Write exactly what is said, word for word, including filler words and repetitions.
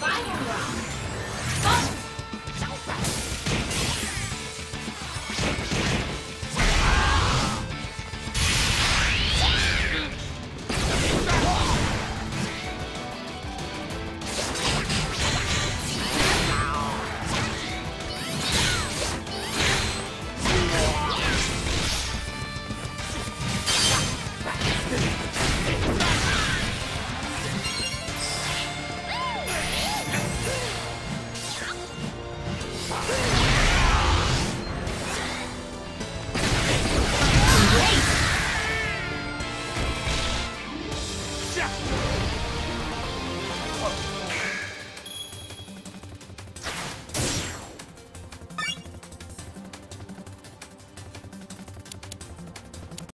Final round.